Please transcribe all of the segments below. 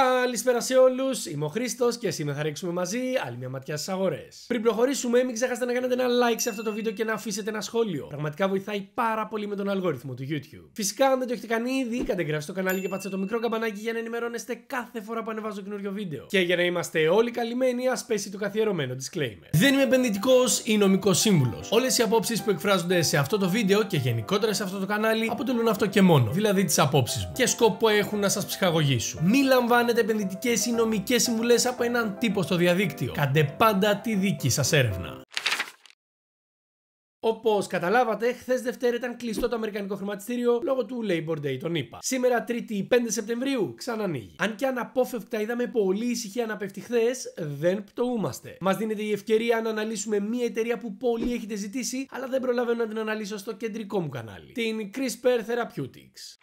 Καλησπέρα σε όλους, είμαι ο Χρήστος και σήμερα θα ρίξουμε μαζί άλλη μια ματιά στις αγορές. Πριν προχωρήσουμε, μην ξεχάσετε να κάνετε ένα like σε αυτό το βίντεο και να αφήσετε ένα σχόλιο. Πραγματικά βοηθάει πάρα πολύ με τον αλγόριθμο του YouTube. Φυσικά, αν δεν το έχετε κάνει ήδη, κατεγγραφήστε το κανάλι και πατήστε το μικρό καμπανάκι για να ενημερώνεστε κάθε φορά που ανεβάζω καινούριο βίντεο. Και για να είμαστε όλοι καλυμμένοι, ας πέσει το καθιερωμένο disclaimer. Δεν είμαι επενδυτικός ή νομικός σύμβουλος. Όλες οι απόψεις που εκφράζονται σε αυτό το βίντεο και γενικότερα σε αυτό το κανάλι αποτελούν αυτό και μόνο, δηλαδή τις απόψεις μου. Και σκοπό έχουν να σας ψυχαγωγήσουν. Κάνετε επενδυτικές ή νομικές συμβουλές από έναν τύπο στο διαδίκτυο. Κάντε πάντα τη δική σας έρευνα. Όπως καταλάβατε, χθες Δευτέρα ήταν κλειστό το αμερικανικό χρηματιστήριο λόγω του Labor Day, τον είπα. Σήμερα, Τρίτη 5 Σεπτεμβρίου, ξανανοίγει. Αν και αναπόφευκτα είδαμε πολύ ησυχία να πέφτει χθες, δεν πτωούμαστε. Μας δίνεται η ευκαιρία να αναλύσουμε μια εταιρεία που πολύ έχετε ζητήσει, αλλά δεν προλαβαίνω να την αναλύσω στο κεντρικό μου κανάλι. Την CRISPR Therapeutics.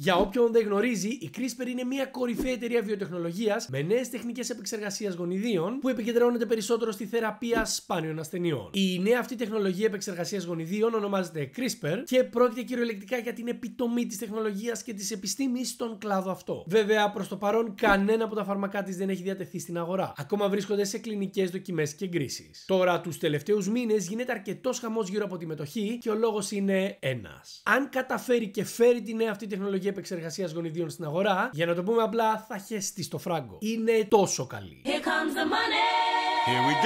Για όποιον δεν γνωρίζει, η CRISPR είναι μια κορυφαία εταιρεία βιοτεχνολογίας με νέες τεχνικές επεξεργασίας γονιδίων που επικεντρώνονται περισσότερο στη θεραπεία σπάνιων ασθενειών. Η νέα αυτή τεχνολογία επεξεργασίας γονιδίων ονομάζεται CRISPR και πρόκειται κυριολεκτικά για την επιτομή της τεχνολογίας και της επιστήμης στον κλάδο αυτό. Βέβαια, προς το παρόν, κανένα από τα φάρμακά της δεν έχει διατεθεί στην αγορά. Ακόμα βρίσκονται σε κλινικές δοκιμές και εγκρίσεις. Τώρα, τους τελευταίους μήνες γίνεται αρκετός χαμός γύρω από τη μετοχή και ο λόγος είναι ένας. Αν καταφέρει και φέρει τη νέα αυτή τεχνολογία επεξεργασίας γονιδίων στην αγορά, για να το πούμε απλά, θα χεστεί στο φράγκο. Είναι τόσο καλή. Here comes the money.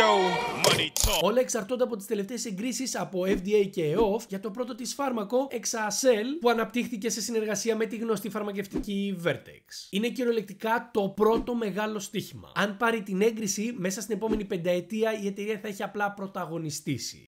Here we go. Όλα εξαρτώνται από τις τελευταίες εγκρίσεις από FDA και EOF για το πρώτο της φάρμακο XSL που αναπτύχθηκε σε συνεργασία με τη γνωστή φαρμακευτική Vertex. Είναι κυριολεκτικά το πρώτο μεγάλο στοίχημα. Αν πάρει την έγκριση, μέσα στην επόμενη πενταετία η εταιρεία θα έχει απλά πρωταγωνιστήσει.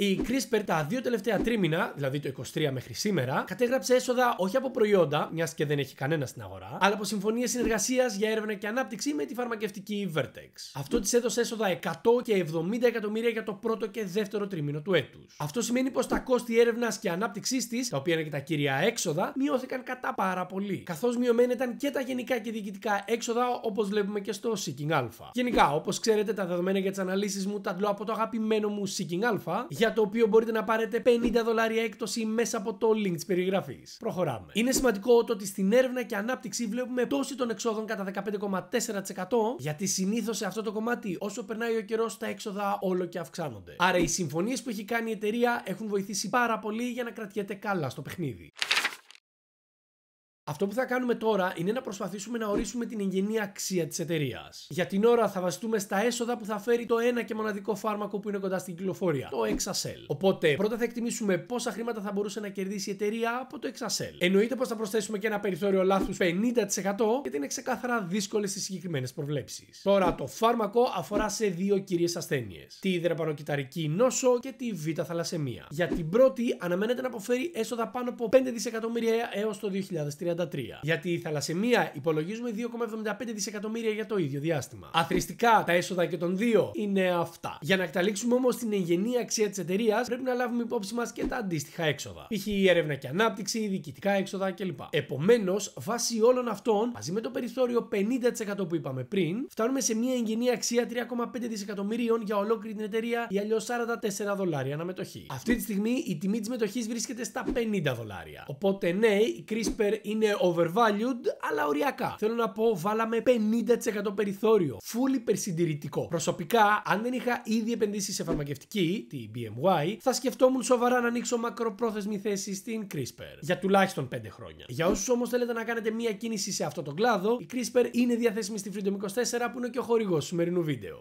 Η CRISPR τα δύο τελευταία τρίμηνα, δηλαδή το 23 μέχρι σήμερα, κατέγραψε έσοδα όχι από προϊόντα, μιας και δεν έχει κανένα στην αγορά, αλλά από συμφωνίες συνεργασίας για έρευνα και ανάπτυξη με τη φαρμακευτική Vertex. Αυτό της έδωσε έσοδα 100 και 70 εκατομμύρια για το πρώτο και δεύτερο τρίμηνο του έτους. Αυτό σημαίνει πως τα κόστη έρευνας και ανάπτυξής της, τα οποία είναι και τα κύρια έξοδα, μειώθηκαν κατά πάρα πολύ. Καθώς μειωμένα ήταν και τα γενικά και διοικητικά έξοδα, όπως βλέπουμε και στο Seeking Alpha. Γενικά, όπως ξέρετε, τα δεδομένα για τις αναλύσεις μου τα τλώ από το αγαπημένο μου Seeking Alpha, το οποίο μπορείτε να πάρετε $50 έκπτωση μέσα από το link της περιγραφής. Προχωράμε. Είναι σημαντικό το ότι στην έρευνα και ανάπτυξη βλέπουμε πτώση των εξόδων κατά 15,4%, γιατί συνήθως σε αυτό το κομμάτι όσο περνάει ο καιρός τα έξοδα όλο και αυξάνονται. Άρα οι συμφωνίες που έχει κάνει η εταιρεία έχουν βοηθήσει πάρα πολύ για να κρατιέται καλά στο παιχνίδι. Αυτό που θα κάνουμε τώρα είναι να προσπαθήσουμε να ορίσουμε την εγγενή αξία της εταιρείας. Για την ώρα θα βασιστούμε στα έσοδα που θα φέρει το ένα και μοναδικό φάρμακο που είναι κοντά στην κυκλοφορία, το ExaCell. Οπότε, πρώτα θα εκτιμήσουμε πόσα χρήματα θα μπορούσε να κερδίσει η εταιρεία από το ExaCell. Εννοείται πως θα προσθέσουμε και ένα περιθώριο λάθους 50%, γιατί είναι ξεκάθαρα δύσκολες οι συγκεκριμένες προβλέψεις. Τώρα, το φάρμακο αφορά σε δύο κυρίες ασθένειες: τη υδραπανοκυταρική νόσο και τη β' θαλασσαιμία. Για την πρώτη, αναμένεται να αποφέρει έσοδα πάνω από 5 δισεκατομμύρια έως το 2030. Για τη θαλασσαιμία υπολογίζουμε 2,75 δισεκατομμύρια για το ίδιο διάστημα. Αθροιστικά τα έσοδα και των δύο είναι αυτά. Για να καταλήξουμε όμως στην εγγενή αξία της εταιρείας, πρέπει να λάβουμε υπόψη μας και τα αντίστοιχα έξοδα. Π.χ. έρευνα και ανάπτυξη, διοικητικά έξοδα κλπ. Επομένως, βάσει όλων αυτών, μαζί με το περιθώριο 50% που είπαμε πριν, φτάνουμε σε μια εγγενή αξία 3,5 δισεκατομμυρίων για ολόκληρη την εταιρεία ή αλλιώς $44 αναμετοχή. Αυτή τη στιγμή η τιμή της μετοχής βρίσκεται στα $50. Οπότε ναι, η CRISPR είναι overvalued, αλλά οριακά. Θέλω να πω, βάλαμε 50% περιθώριο. Full υπερσυντηρητικό. Προσωπικά, αν δεν είχα ήδη επενδύσει σε φαρμακευτική, τη BMY, θα σκεφτόμουν σοβαρά να ανοίξω μακροπρόθεσμη θέση στην CRISPR. Για τουλάχιστον 5 χρόνια. Για όσους όμως θέλετε να κάνετε μία κίνηση σε αυτό τον κλάδο, η CRISPR είναι διαθέσιμη στη Freedom24 που είναι και ο χορηγός του σημερινού βίντεο.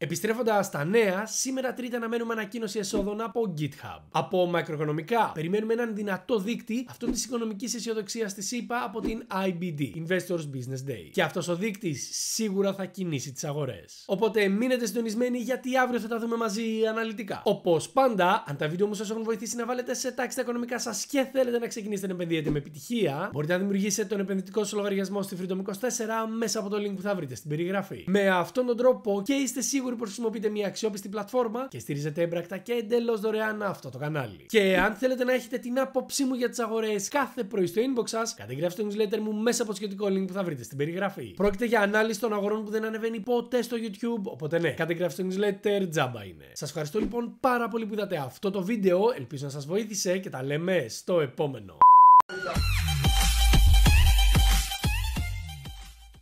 Επιστρέφοντας στα νέα, σήμερα Τρίτη αναμένουμε ανακοίνωση εσόδων από GitHub. Από μακροοικονομικά, περιμένουμε έναν δυνατό δείκτη αυτών της οικονομικής αισιοδοξίας της ΗΠΑ από την IBD, Investors Business Day. Και αυτός ο δείκτης σίγουρα θα κινήσει τις αγορές. Οπότε μείνετε συντονισμένοι, γιατί αύριο θα τα δούμε μαζί αναλυτικά. Όπως πάντα, αν τα βίντεο μου σας έχουν βοηθήσει να βάλετε σε τάξη τα οικονομικά σας και θέλετε να ξεκινήσετε να επενδύετε με επιτυχία, μπορείτε να δημιουργήσετε τον επενδυτικό σας λογαριασμό στη Freedom24 μέσα από το link που θα βρείτε στην περιγραφή. Με αυτόν τον τρόπο και είστε σίγουροι που χρησιμοποιείτε μια αξιόπιστη πλατφόρμα και στηρίζετε έμπρακτα και εντελώς δωρεάν αυτό το κανάλι. Και αν θέλετε να έχετε την άποψή μου για τις αγορές κάθε πρωί στο inbox σας, κατεγγραφήστε το newsletter μου μέσα από το σχετικό link που θα βρείτε στην περιγραφή. Πρόκειται για ανάλυση των αγορών που δεν ανεβαίνει ποτέ στο YouTube, οπότε ναι, κατεγγραφήστε το newsletter, τζάμπα είναι. Σας ευχαριστώ λοιπόν πάρα πολύ που είδατε αυτό το βίντεο, ελπίζω να σας βοήθησε και τα λέμε στο επόμενο.